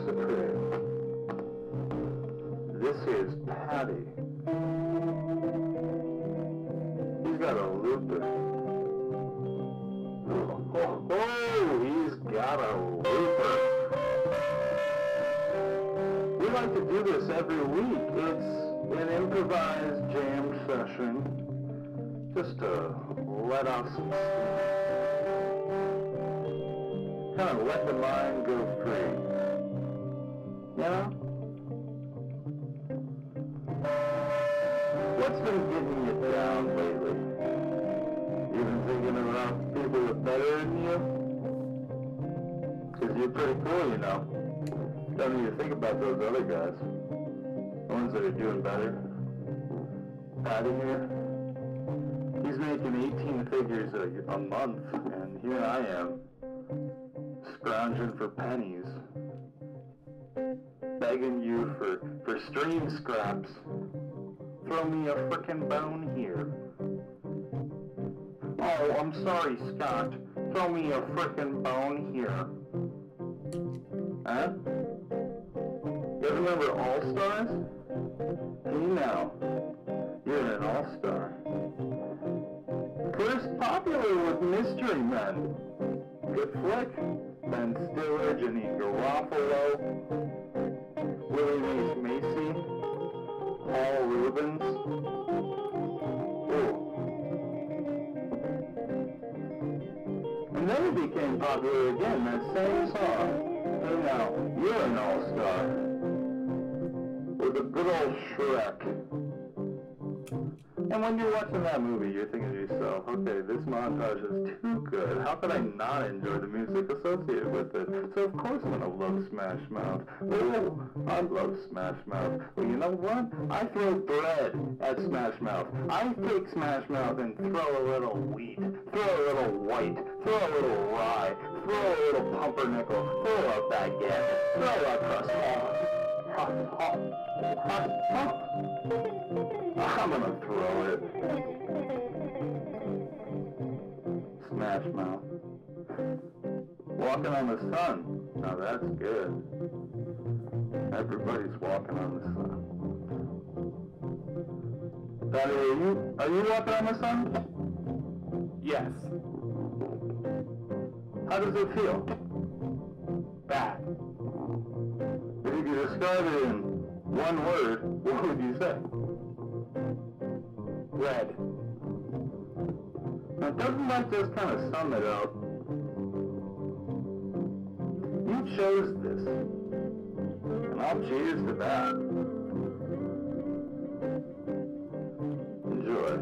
Goinkler Supreme. This is Patty. He's got a looper. Oh, he's got a looper. We like to do this every week. It's an improvised jam session just to let off some steam. Kind of let the mind go free, you know? What's been getting you down lately? You been thinking about people that are better than you? Because you're pretty cool, you know. Don't need to think about those other guys. The ones that are doing better. Patty here, he's making 18 figures a month, and here I am, scrounging for pennies, begging you for stream scraps. Throw me a frickin' bone here. Oh, I'm sorry, Scott. Throw me a frickin' bone here. Huh? You ever remember All-Stars? You know, you're an all-star. First popular with Mystery Men. Good flick. Ben Stiller, Jeanine Garofalo, Willie Macy, Paul Reubens. Ooh. And then it became popular again, that same song. Hey now, you're an all-star. With a good old Shrek. And when you're watching that movie, you're thinking to yourself, okay, this montage is too good. How could I not enjoy the music associated with it? So of course I'm going to love Smash Mouth. Oh, I love Smash Mouth. Well, you know what? I throw bread at Smash Mouth. I take Smash Mouth and throw a little wheat, throw a little white, throw a little rye, throw a little pumpernickel, throw a baguette, throw a crust. I'm gonna throw it. Smash Mouth. Walking on the sun. Now that's good. Everybody's walking on the sun. Daddy, are you walking on the sun? Yes. How does it feel? Bad. If you could describe it in one word, what would you say? Red. Now doesn't that just kind of sum it up? You chose this, and I'll cheers to that. Enjoy.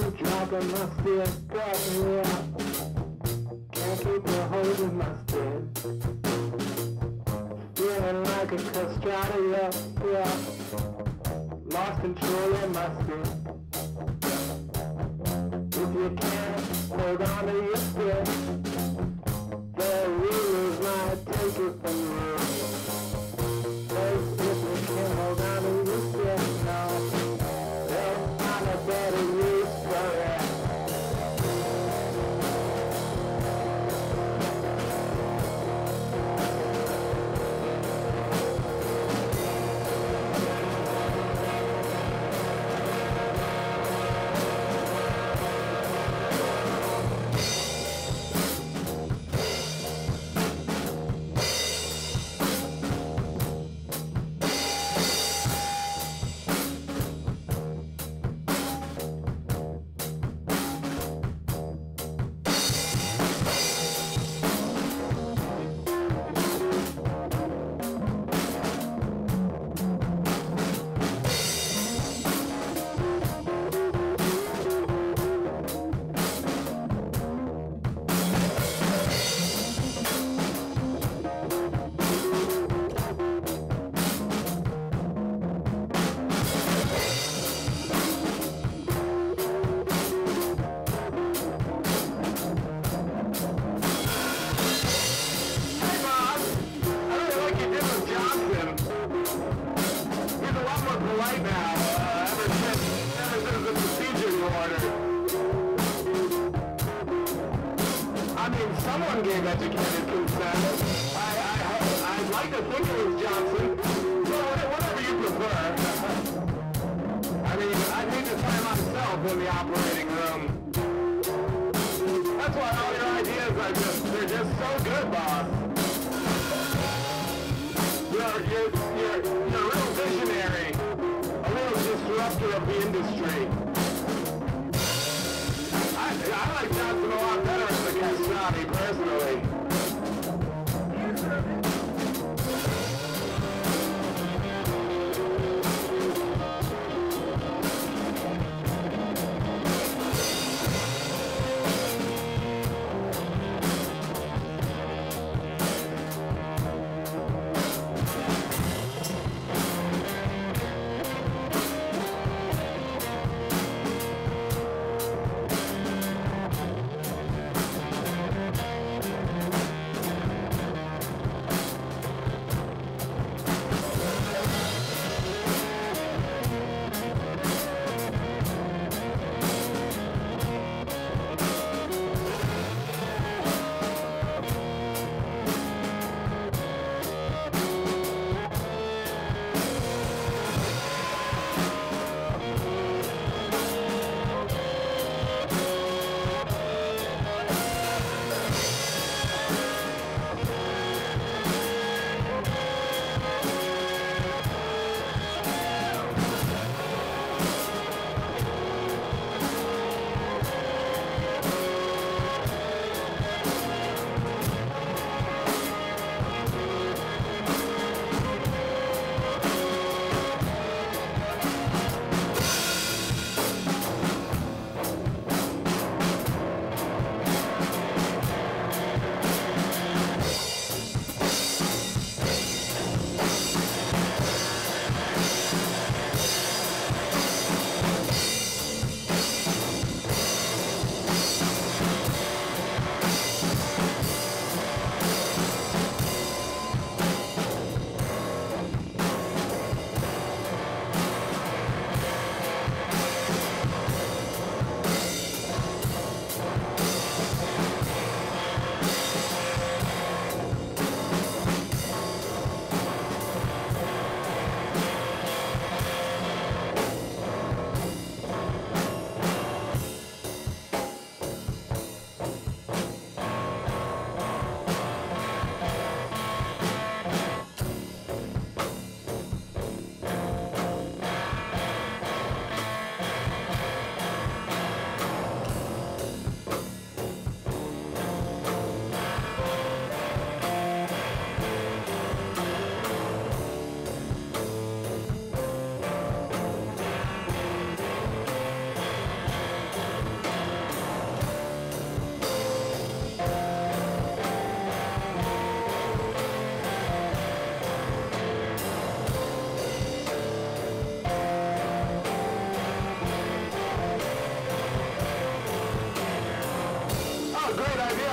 the drug, I must be a problem. Can't keep a hold of my skin. Feeling like a castrato, yeah. Lost control of my skin. If you can't hold on to your skin, the rulers might take it from you. If you can't hold on to your skin, no.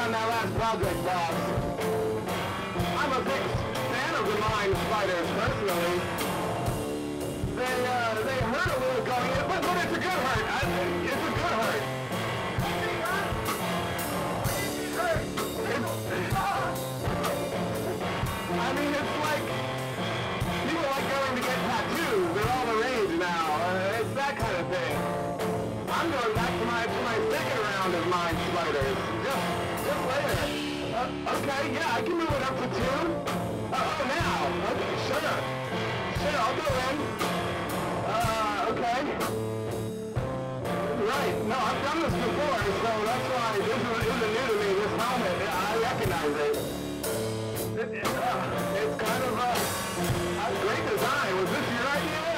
on that last project, boss. I'm a big fan of the mine spiders, personally. They hurt a little going in, but it's a good hurt. It's a good hurt. I mean, it's like people like going to get tattoos. They're all the rage now. It's that kind of thing. I'm going back to my second round of mine spiders. Just later. Okay, yeah, I can move it up to 2. Oh, now. Okay, sure. Sure, I'll go in. Okay. Right. No, I've done this before, so that's why this isn't new to me. This helmet, I recognize it. It's kind of a great design. Was this your idea?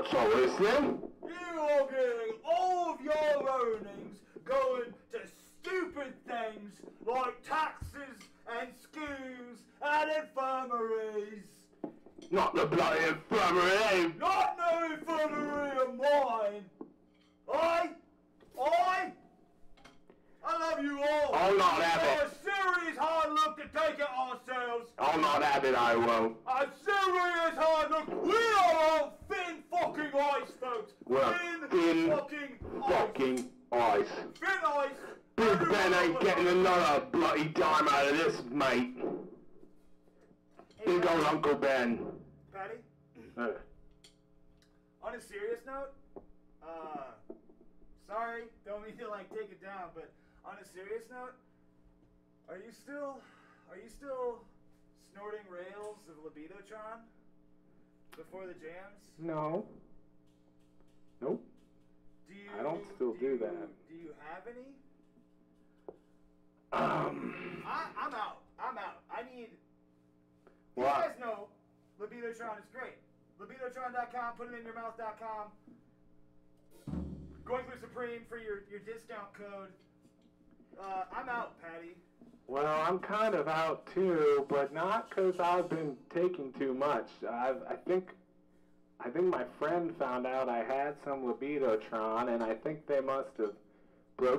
What's all this then? You are getting all of your earnings going to stupid things like taxes and schools and infirmaries. Not the bloody infirmary! Not no infirmary of mine! I love you all! I'll not have it! It's a serious hard look to take it ourselves! I'll not have it, I won't! A serious hard look! We are all thin fucking ice, folks! We're thin fucking ice! Thin ice! Big Ben ain't getting another bloody dime out of this, mate! Big old Uncle Ben! Patty? On a serious note, sorry, don't mean to like take it down, but on a serious note, are you still snorting rails of Libidotron before the jams? No. Nope. I don't do that. Do you have any? I'm out. I need. You guys know Libidotron is great. Libidotron.com, putitinyourmouth.com. Goinkler Supreme for your discount code. I'm out, Patty. Well, I'm kind of out too, but not because I've been taking too much. I think my friend found out I had some Libidotron, and I think they must have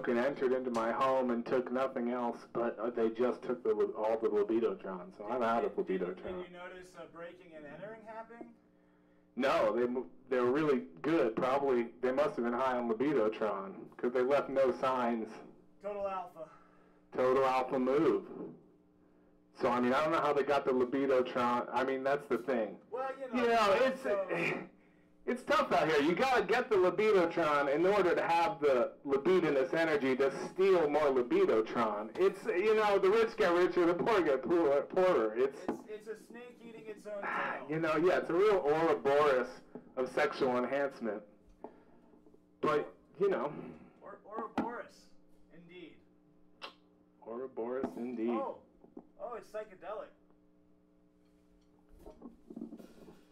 entered into my home and took nothing else, but they just took all the Libidotron, so I'm out of Libidotron. Did you notice a breaking and entering happening? No, they were really good. Probably they must have been high on Libidotron because they left no signs. Total alpha. Total alpha move. So I mean, I don't know how they got the Libidotron. I mean, that's the thing. Well, you know it's. So... It's tough out here. You gotta get the Libidotron in order to have the libidinous energy to steal more Libidotron. It's, you know, the rich get richer, the poor get poorer. It's a snake eating its own tail. You know, yeah, it's a real Ouroboros of sexual enhancement. But, you know. Ouroboros, indeed. Ouroboros, indeed. Oh, it's psychedelic.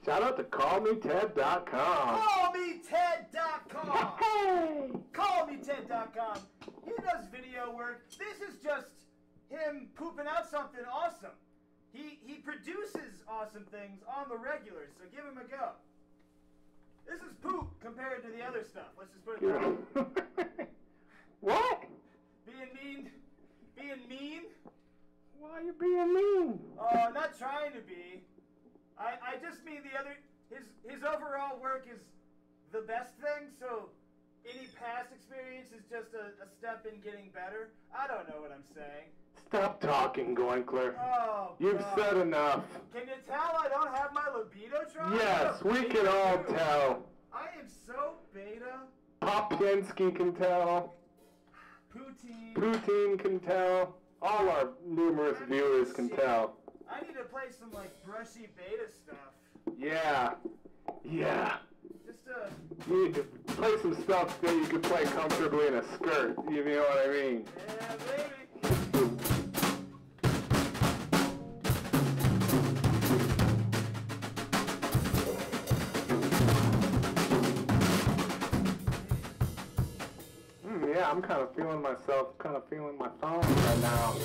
Shout out to CallMeTed.com. CallMeTed.com. Hey! CallMeTed.com. He does video work. This is just him pooping out something awesome. He produces awesome things on the regular, so give him a go. This is poop compared to the other stuff. Let's just put it that way. What? Being mean? Why are you being mean? Oh, not trying to be. I just mean the other, his overall work is the best thing, so any past experience is just a step in getting better. I don't know what I'm saying. Stop talking, Goinkler. Oh, you've said enough. Can you tell I don't have my Libidotron? Yes, we can all tell. I am so beta. Popienski can tell. Poutine can tell. All our numerous viewers can tell. I need to play some, like, brushy beta stuff. Yeah. You need to play some stuff that you can play comfortably in a skirt, you know what I mean? Yeah, baby. Yeah, I'm kind of feeling myself, kind of feeling my phone right now.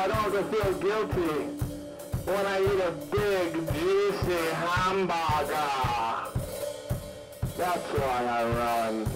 I don't feel guilty when I eat a big, juicy hamburger. That's why I run.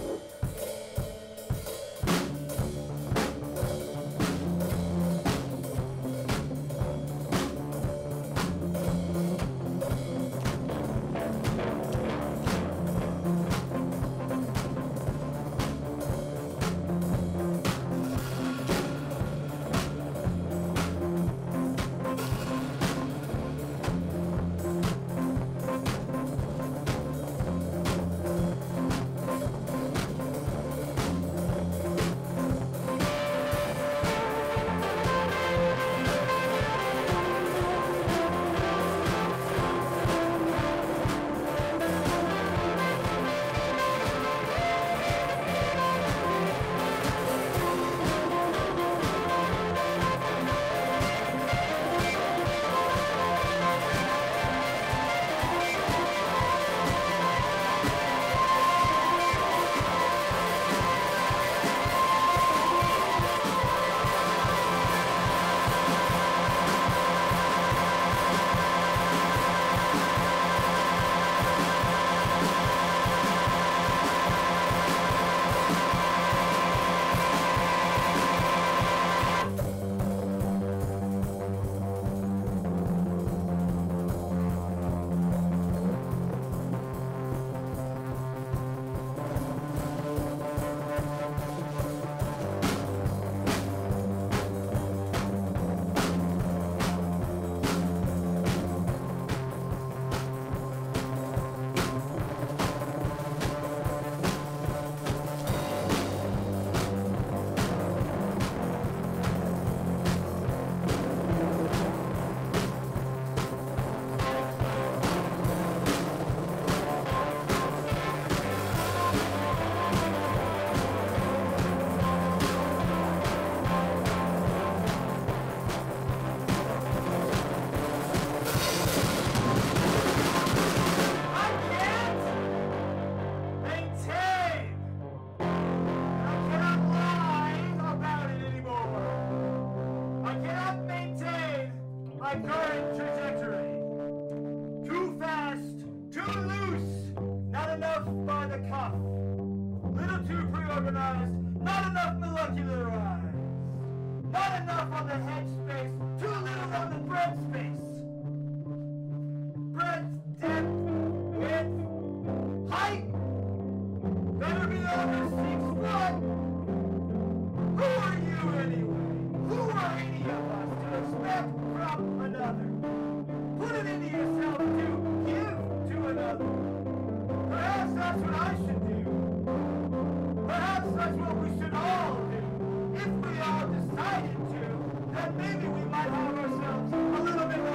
Maybe we might have ourselves a little bit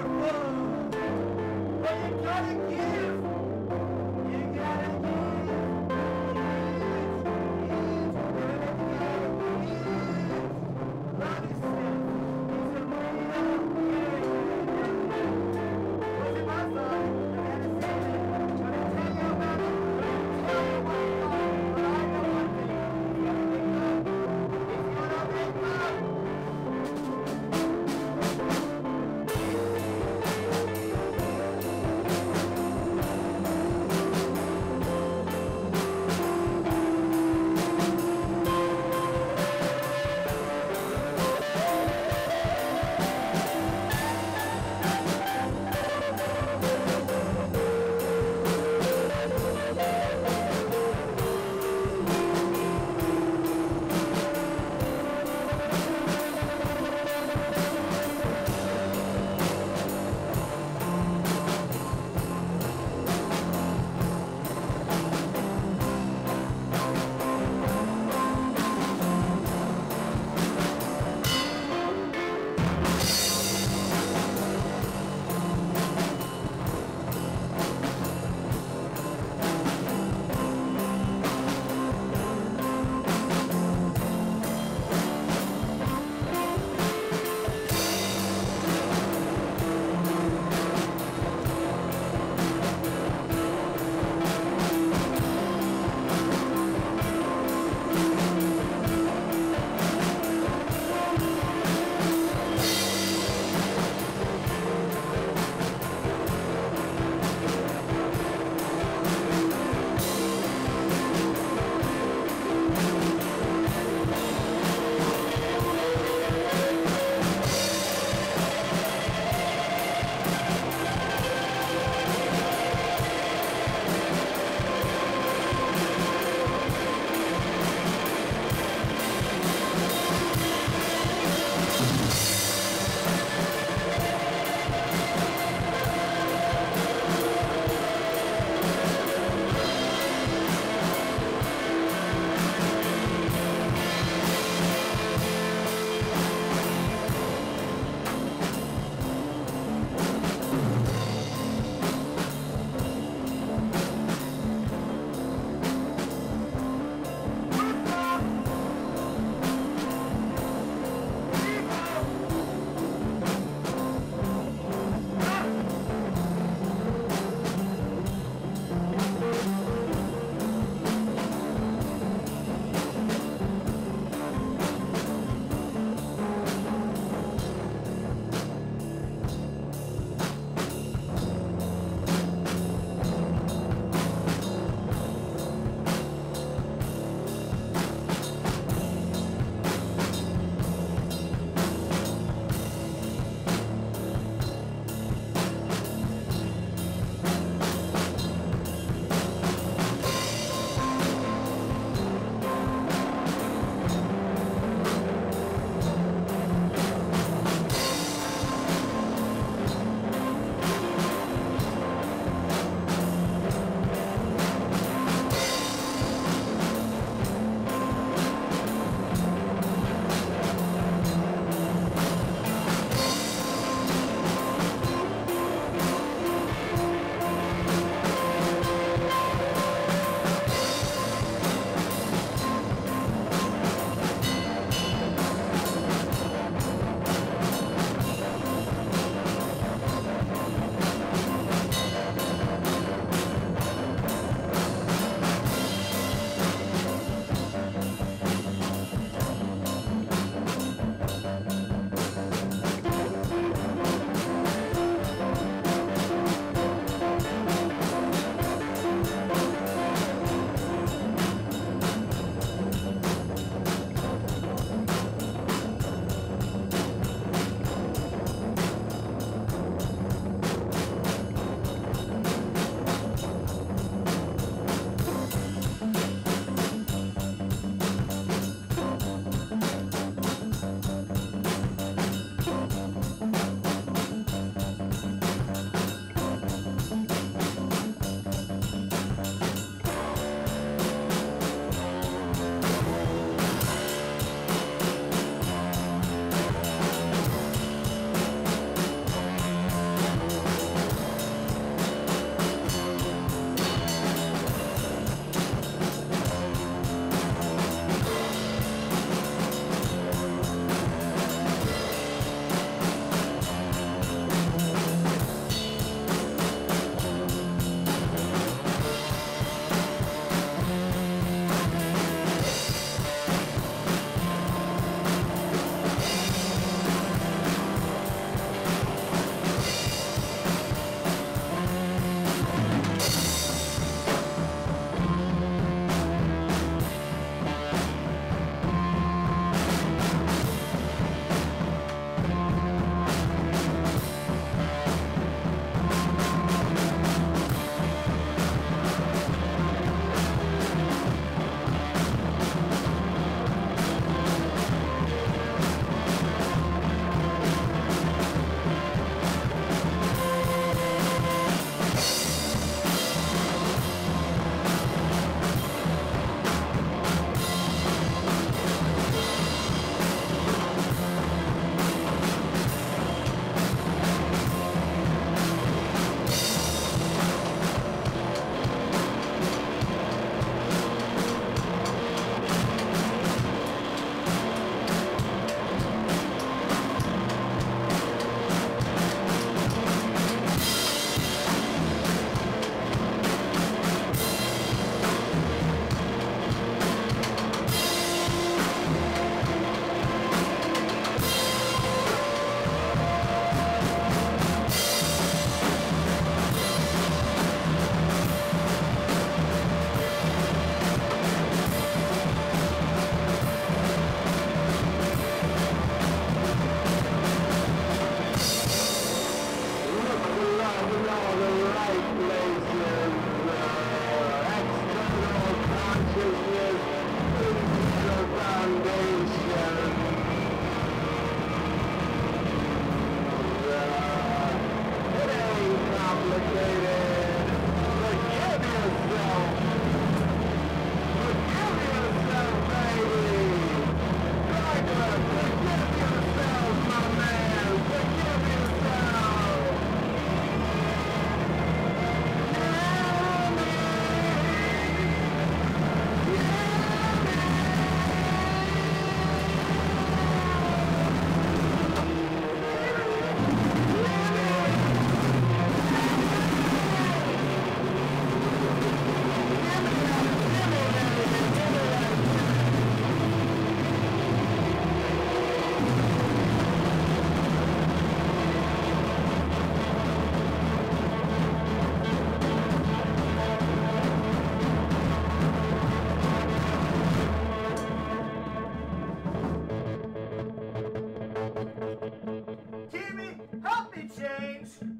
change. It's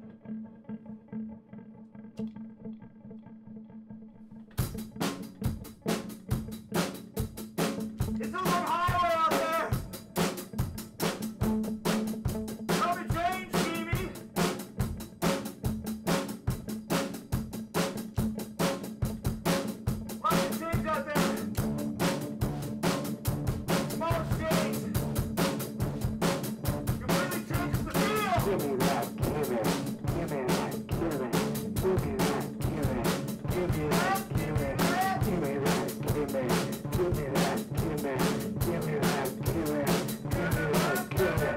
a little hotter out there. Tell me change, Jimmy. Lots of change out there. More change. Completely changes the feel. Give me that, give it. Give me that, give it. Give me that, give it. Give me that, give it. Give me that, give it. Give me that, give it. Give me that, give it. Give me that, give it.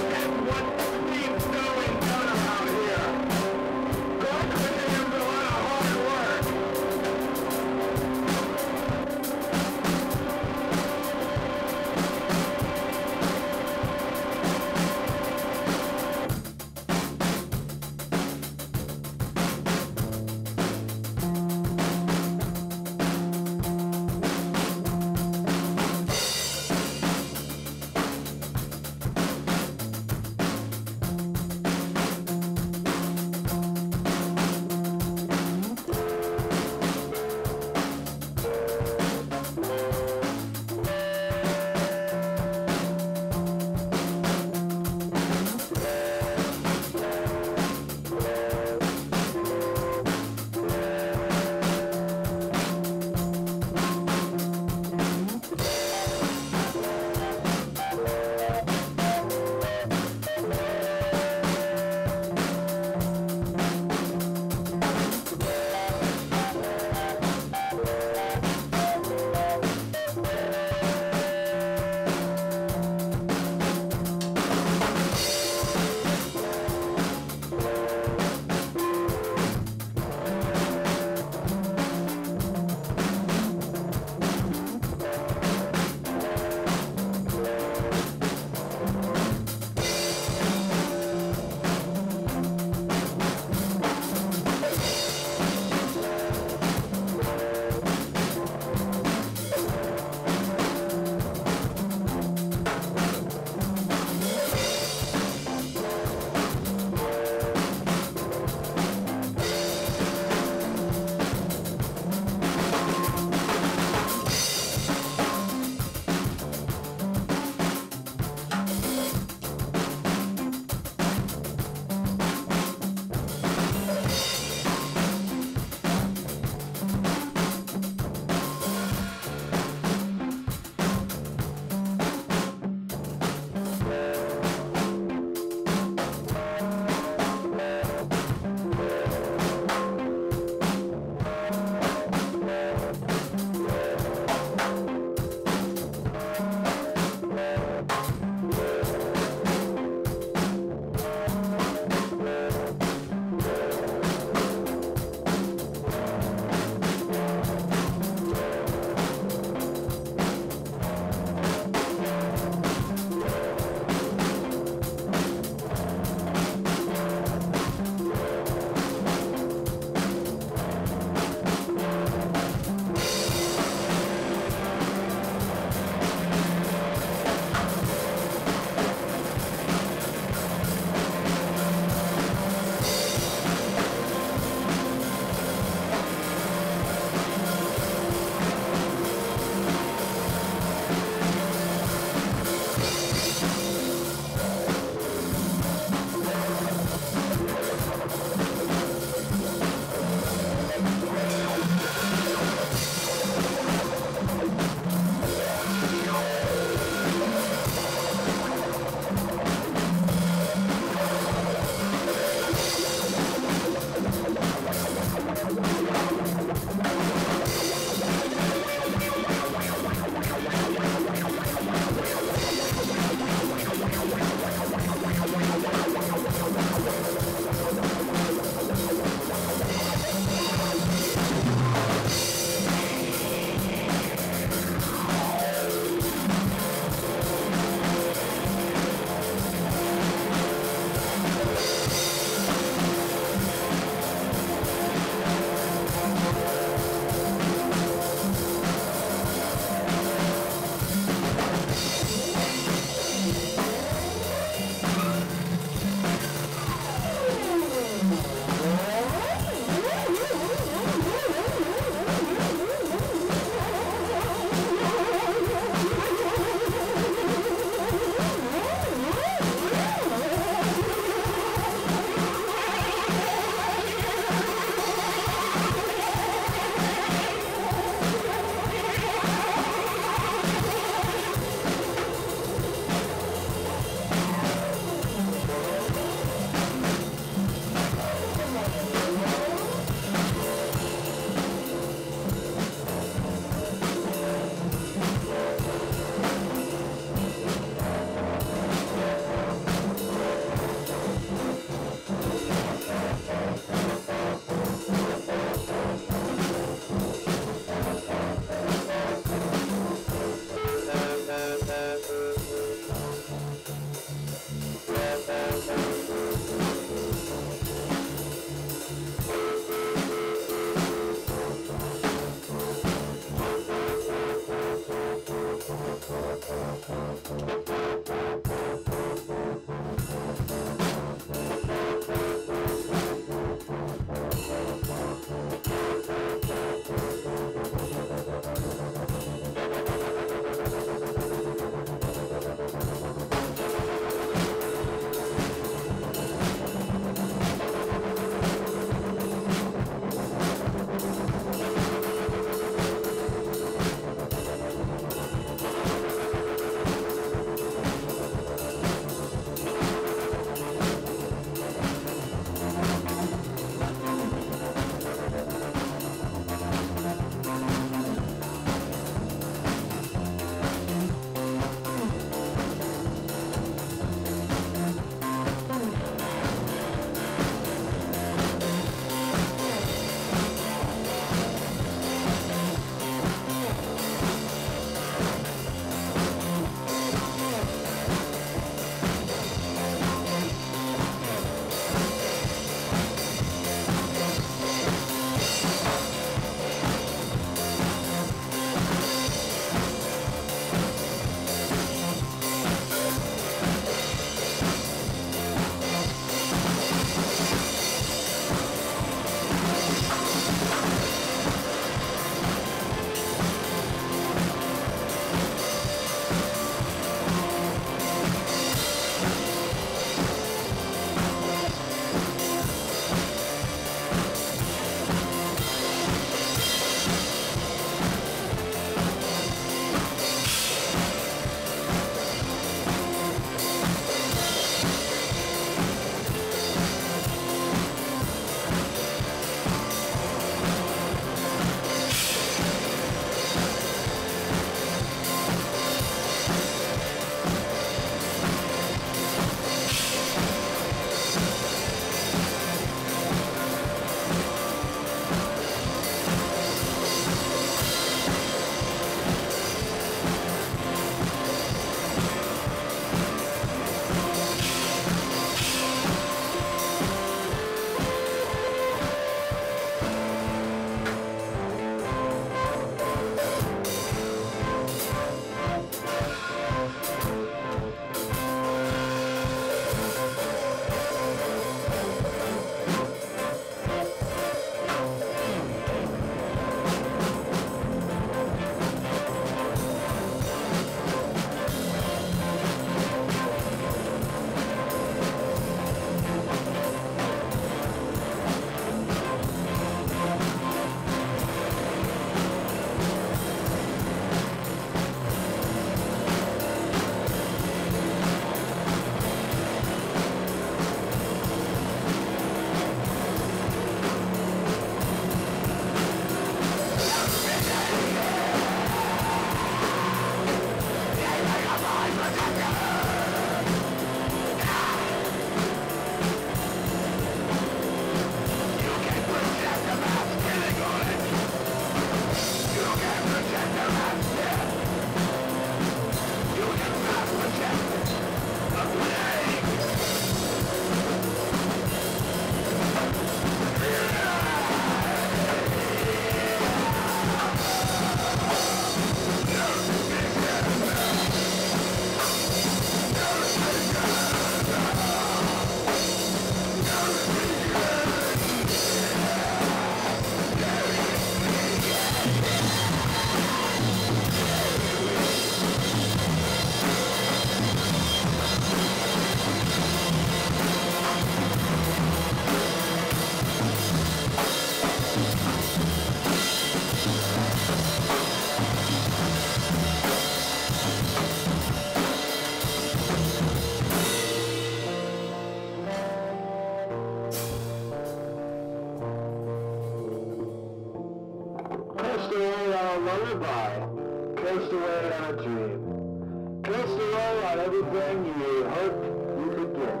everything you hoped you could get.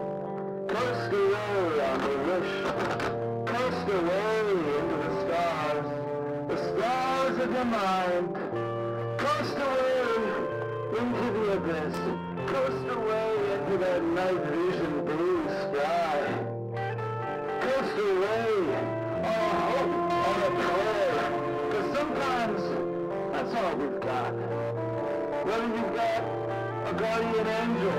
Coast away on the wish, coast away into the stars of your mind. Coast away into the abyss, coast away into that night vision blue sky. Coast away, all hope, all a prayer, because sometimes that's all we've got. Whether you've got a guardian angel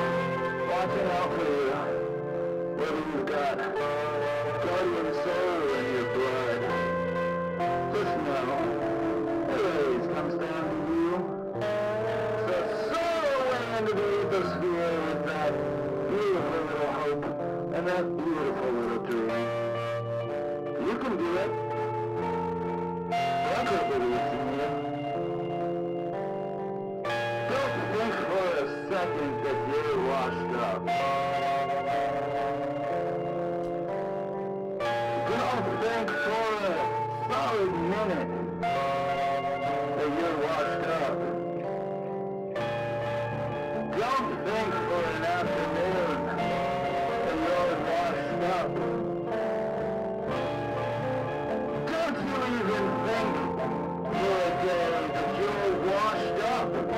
watching out for you, whether you've got guardian soul in your blood, just know it always comes down to you. So soar away into the ethosphere with that beautiful little hope and that beautiful little dream. You can do it. God believes in you. Don't think for a second that you're washed up. Don't think for a solid minute that you're washed up. Don't think for an afternoon that you're washed up. Don't you even think for a day that you're washed up.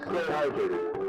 Stay hydrated.